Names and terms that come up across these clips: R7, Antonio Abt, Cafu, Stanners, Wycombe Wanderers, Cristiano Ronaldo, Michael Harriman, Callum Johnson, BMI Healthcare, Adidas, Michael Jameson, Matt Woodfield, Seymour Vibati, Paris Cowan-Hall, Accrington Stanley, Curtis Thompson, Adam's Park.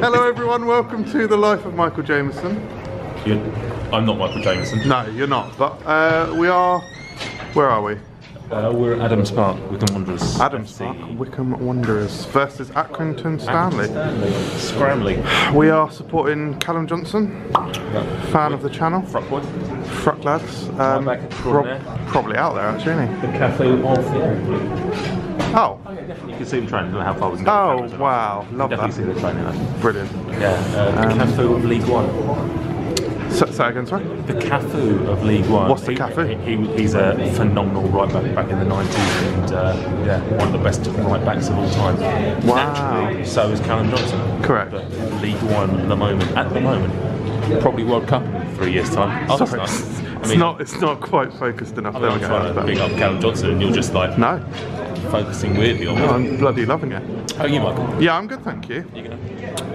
Hello everyone, welcome to The Life of Michael Jameson. I'm not Michael Jameson. No, you're not, but we are... Where are we? We're at Adam's Park, Wycombe Wanderers. Adam's Park, Wycombe Wanderers versus Accrington Stanley. Scramley. We are supporting Callum Johnson, fan of the channel. Fruck boy. Fruck lads. Probably out there actually, isn't he? The Cafe of the Oh. Oh yeah, definitely. You can see the train. I don't know how far we can go. Oh wow, love that. Definitely see the train now. Brilliant. Yeah, the Cafu of League One. Say that again, sorry? The Cafu of League One. What's the Cafu? He's a phenomenal right back in the 90s and yeah, one of the best right backs of all time. Wow. Naturally, so is Callum Johnson. Correct. But League One at the moment. Probably World Cup in 3 years' time. Oh, that's nice. I mean, it's not quite focused enough. I'm not trying to big up Callum Johnson and you're just like... No. Focusing weirdly on it. I'm bloody loving it. How are you, Michael? Yeah, I'm good, thank you.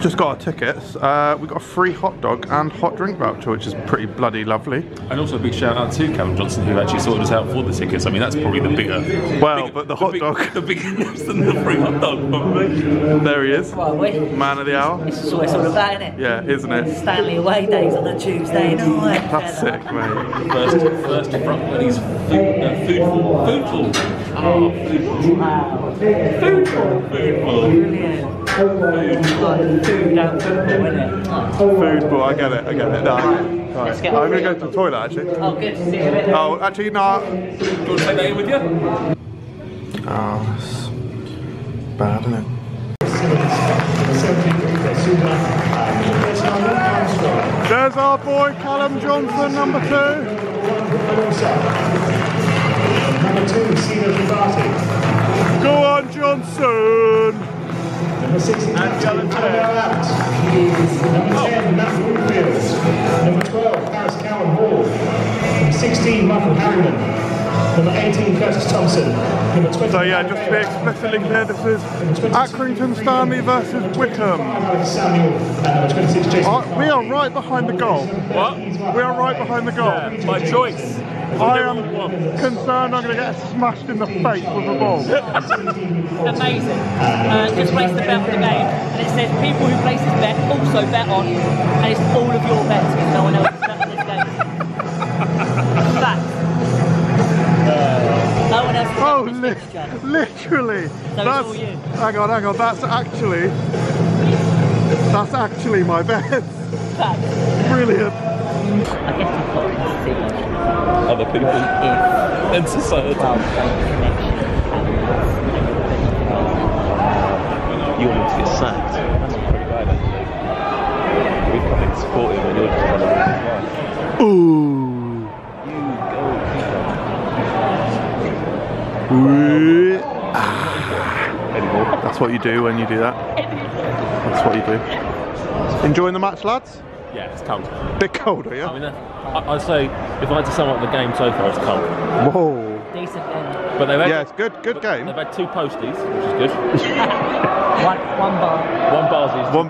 Just got our tickets. We got a free hot dog and hot drink voucher, which is pretty bloody lovely. And also a big shout out to Callum Johnson, who actually sorted us out for the tickets. I mean, that's probably the bigger... Well, but the hot dog... The bigger news than the free hot dog, probably. There he is. Well, man of the hour. It's always all about, isn't it? Yeah, isn't it? Stanley away days on a Tuesday night. That's sick, mate. First front when he's food ball, I get it, I get it. No, right. Get I'm going to go to the toilet actually. Oh, good. See you in a bit. Oh, actually, no. Do you want to take that in with you? Oh, it's bad, isn't it? There's our boy Callum Johnson, number 2. Number 2, Seymour Vibati. Go on, Johnson! Number 16, Antonio Abt. Number 10, Matt Woodfield. Number 12, Paris Cowan-Hall. Number 16, Michael Harriman. Number 18, Curtis Thompson. Number 20, so yeah, just to be explicitly clear, this is Accrington Stanley versus Wycombe. We are right behind the goal. What? We are right behind the goal. Yeah, my choice. I am concerned I'm going to get smashed in the face with a ball. Amazing. Just place the bet on the game, and it says people who place this bet also bet on, and it's all of your bets because no one else has bet on this game. Fact. No one else has bet on this picture. Literally. So that's all you. Hang on. That's actually my bet. Fact. Brilliant. I guess it's probably to see other people in society. You want to get sacked? That's pretty bad, actually. We've come in supportive and you're just trying to ooh! You go, keeper. That's what you do when you do that. That's what you do. Enjoying the match, lads? Yeah, it's cold. A bit colder, yeah? I mean, I'd say, if I had to sum up the game so far, it's cold. Whoa. Decent end. But it's good game. They've had 2 posties, which is good. One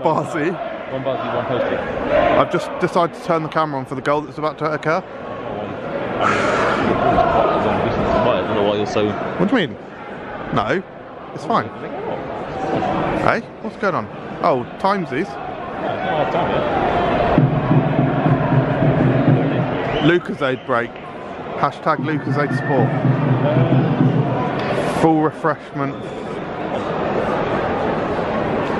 barsy, one postie. I've just decided to turn the camera on for the goal that's about to occur. I don't know why you're so... What do you mean? No, it's fine. Hey, what's going on? Oh, timesies. No, I've done it. Lucasade break. Hashtag Lucasade support. Full refreshment.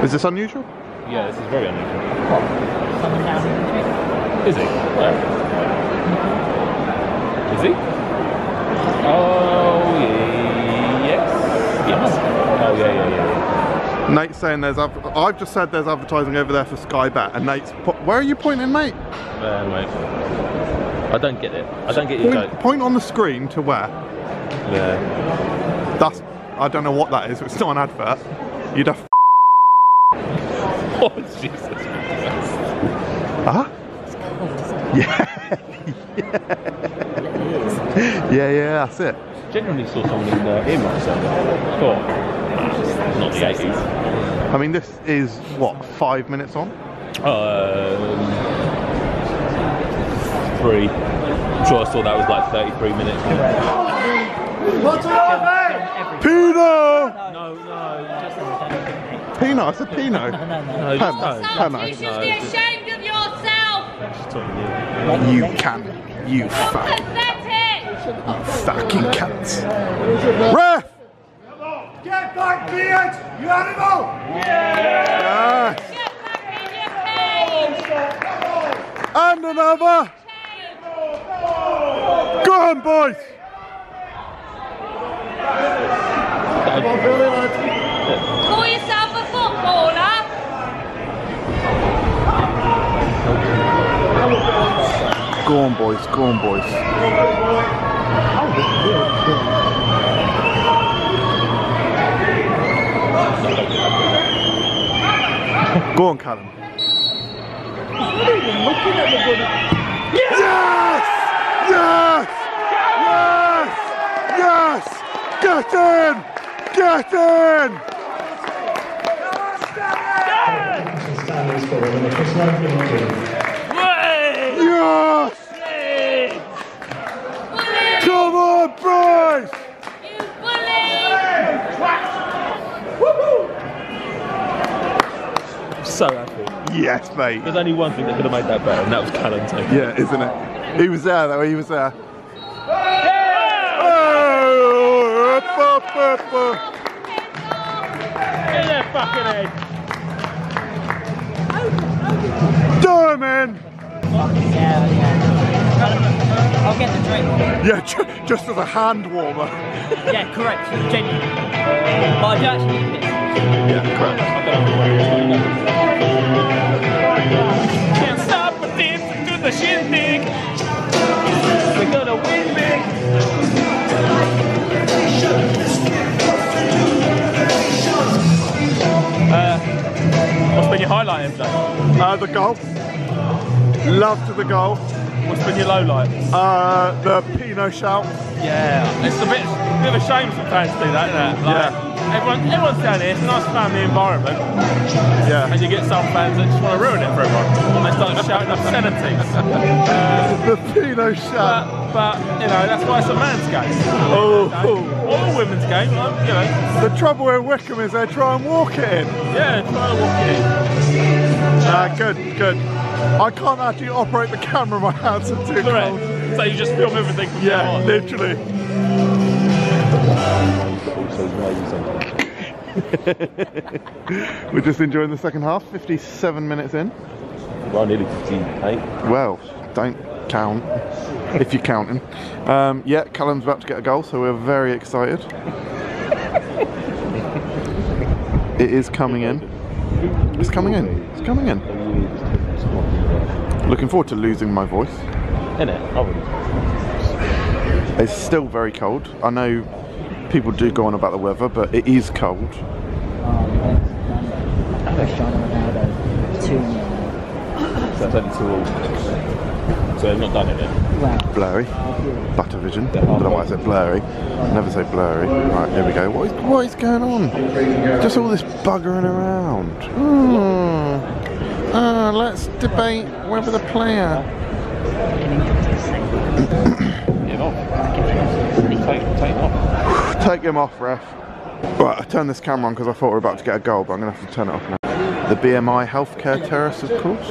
Is this unusual? Yeah, this is very unusual. What? Is he? Yeah. Is he? Oh, yes. Yes. Oh, yeah. Nate's saying there's... I've just said there's advertising over there for Sky Bet, and Nate's... Where are you pointing, mate? There, mate. I don't get it. I don't get your joke. Point on the screen to where? Yeah. That's... I don't know what that is. It's not an advert. You'd have... Oh, Jesus Christ. Huh? It's cold. Yeah. Yeah, that's it. Generally saw someone in the earmarks before. Not the 80s. I mean, this is, what, 5 minutes on? I'm sure I saw that was like 33 minutes. What's up, mate? Peter! No, just Pinot, I said Pinot. No, Pamo. You should be ashamed of yourself. You can, you fuck. You fucking cunts. Ref! Get back, bitch! You animal! Yeah! Get back in your cage! And another! Go on, boys! Call yourself a footballer! Go on, boys, go on, boys. Go on, Callum. Yes! Yes! Yes! Yes! Get in! Get in! Yes! Come on, boys! You bully! So happy. Yes, mate. There's only one thing that could have made that better, and that was Callum taking. Yeah, isn't it? He was there though, he was there. Yeah. Get their fucking head. Diamond! I'll get the drink. Yeah, just as a hand warmer. Yeah, correct. Genuine. But I do actually need this. Yeah, correct. Can't stop with this and do the shindig. We're gonna win big. What's been your highlight in today? The goal. Loved the goal. What's been your low light? The Pinot shout. Yeah. It's a bit of a shame for fans to do that, isn't it? Like, yeah. Everyone's down here, it's a nice family environment. Yeah. And you get some fans that just want to ruin it for everyone. And they start shouting obscenities. The Pinot shout. But, you know, that's why it's a man's game. Oh. Or a women's game, you know. The trouble in Wycombe is they try and walk it in. Yeah, try and walk it in. Good, good. I can't actually operate the camera, my hands are too cold. So you just film everything from now on? Yeah, literally. We're just enjoying the second half, 57 minutes in. Well, nearly 58. Well, don't count, if you're counting. Yeah, Callum's about to get a goal, so we're very excited. It is coming in. It's coming in. It's coming in. Looking forward to losing my voice. It's still very cold. I know people do go on about the weather, but it is cold. That's only 2-2. So they've not done it yet. Blurry. Butter vision. I don't know why I said blurry. Never say blurry. Right, here we go. What is going on? Just all this buggering around. Let's debate whether the player. Take him off, ref. Right, I turned this camera on because I thought we were about to get a goal, but I'm going to have to turn it off now. The BMI Healthcare terrace, of course.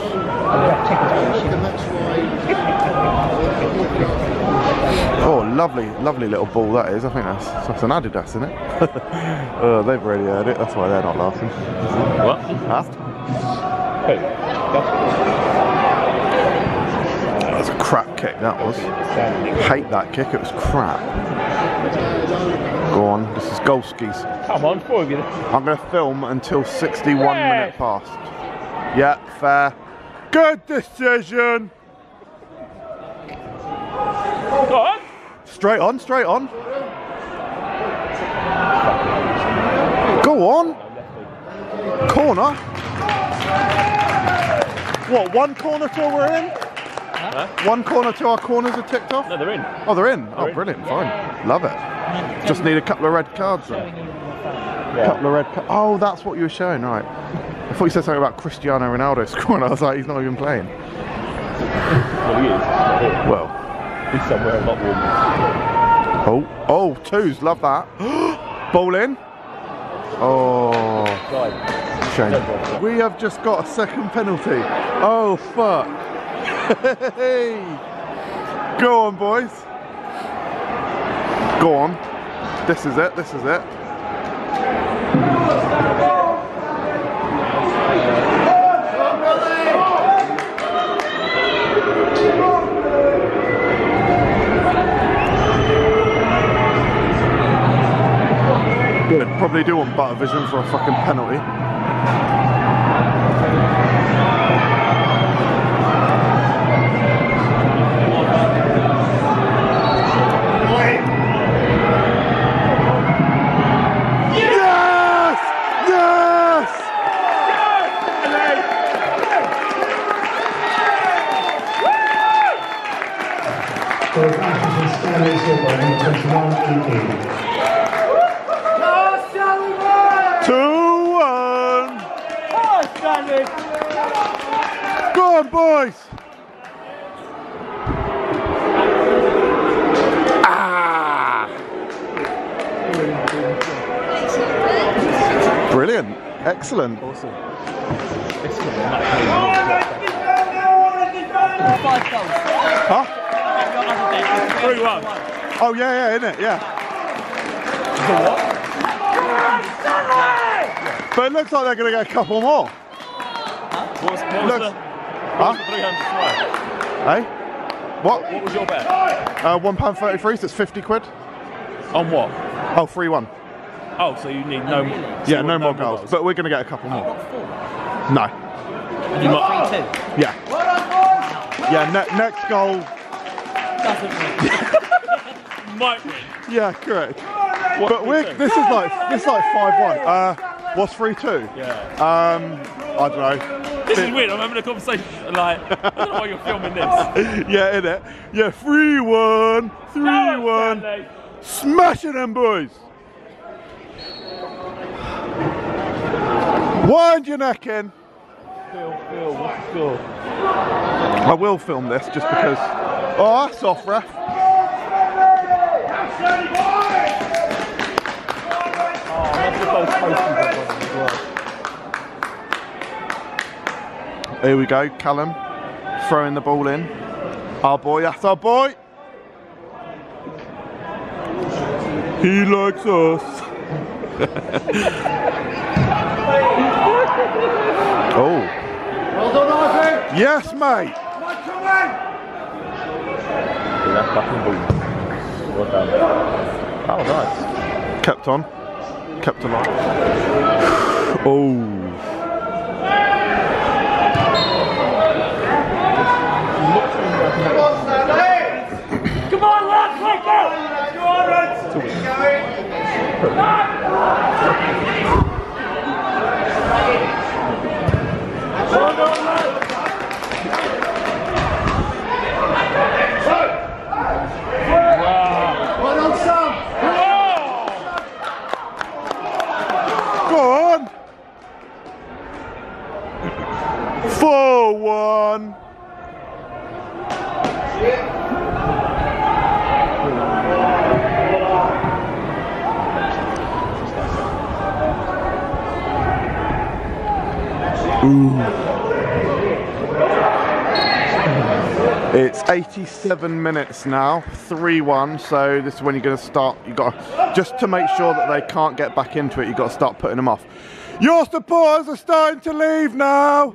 Oh, lovely, lovely little ball that is. I think that's an Adidas, isn't it? Oh, they've already heard it. That's why they're not laughing. What? That was a crap kick, that was. Hate that kick, it was crap. Go on, this is Golski's. Come on, four of you. I'm going to film until 61 minute past. Yeah, fair. Good decision. Go on. Straight on, straight on. Go on. Corner. What, one corner till we're in? Huh? One corner till our corners are ticked off? No, they're in. Oh, they're in? Oh, brilliant, fine. Love it. Just need a couple of red cards then. Yeah. Couple of red cards. Oh, that's what you were showing, right. I thought you said something about Cristiano Ronaldo scoring. I was like, he's not even playing. Well, he is. Well. He's somewhere a lot warmer. Oh, oh, twos, love that. Ball in. Oh. Shame. We have just got a second penalty. Oh, fuck. Go on, boys. Go on. This is it, this is it. Good. Probably do want Butter Vision for a fucking penalty. Brilliant, excellent. Awesome. Huh? Oh yeah, yeah, innit, yeah. But it looks like they're gonna get a couple more. Hey? What was your bet? £1.33, so it's 50 quid. On what? Oh, 3-1. Oh, so you need no... yeah, no more goals, but we're going to get a couple more. No. You might... 3-2? Yeah. Yeah, next goal... doesn't win. Might win. Yeah, correct. But this is like 5-1. What's 3-2? Yeah. I don't know. This is weird, I'm having a conversation, like, I don't know why you're filming this. Yeah, innit? Yeah, 3-1, 3-1. No, smashing them, boys! Wind your neck in. Phil. I will film this just because... oh, that's off, ref. Oh, that's the most posties as well. Here we go, Callum throwing the ball in. Our boy, that's our boy. He likes us. Oh. Well done, Arthur. Yes, mate. Oh, nice. Kept on. Kept alive. Oh. Come on, lads, let's go! Well done, Sam! Go on! 4-1! Ooh. It's 87 minutes now, 3-1, so this is when you're going to start, you've got to, just to make sure that they can't get back into it, you've got to start putting them off. Your supporters are starting to leave now!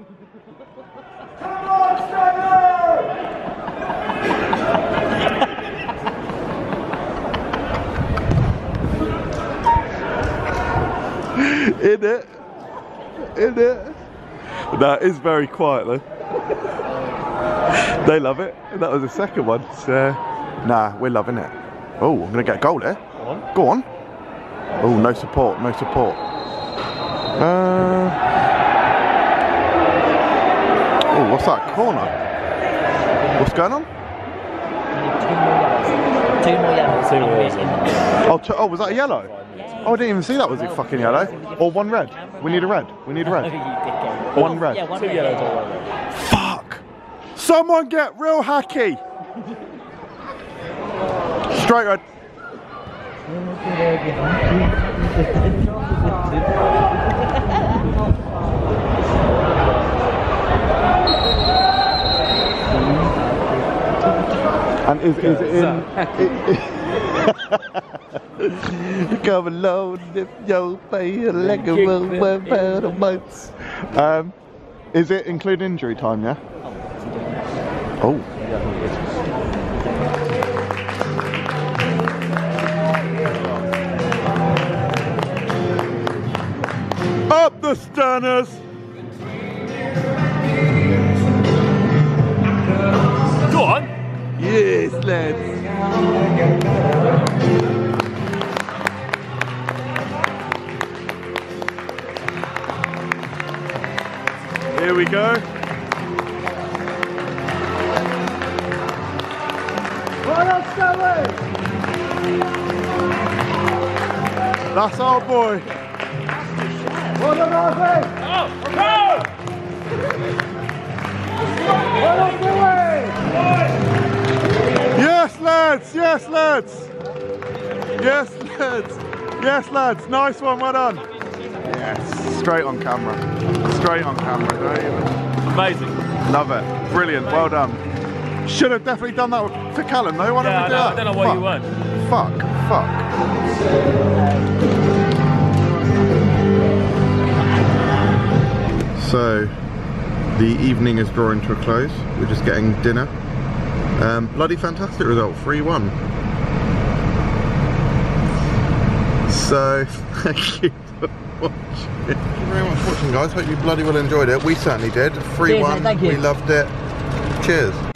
Come on, Stanley! In it? In it? That is very quiet though. They love it. That was the second one. So, nah, we're loving it. Oh, I'm gonna get a goal there. Go on. Go on. Oh, no support. No support. Oh, what's that corner? What's going on? 2 more yellows. 2 more yellows. Oh, was that a yellow? Oh, I didn't even see that. Was it fucking yellow? Or one red? We need a red. We need a red. One red. Yeah, one 2 yellows or 1 red. Fuck! Someone get real hacky! Straight red. And is in. Come alone if you'll play a leg of a months. Is it include injury time, yeah? Oh. Up the Stanners! Go on! Yes, lads! Here we go. That's our boy. Yes, lads. Yes, lads. Yes, lads. Yes, lads. Nice one. Well done. Yes. Straight on camera. Straight on camera, don't even. Amazing. Love it. Brilliant. Amazing. Well done. Should have definitely done that for Callum though. Why yeah, don't we do that? I don't know why you weren't. Fuck. So, the evening is drawing to a close. We're just getting dinner. Bloody fantastic result. 3-1. So, thank you. Thank you very much for watching, guys. Hope you bloody well enjoyed it. We certainly did. 3-1. We loved it. Cheers.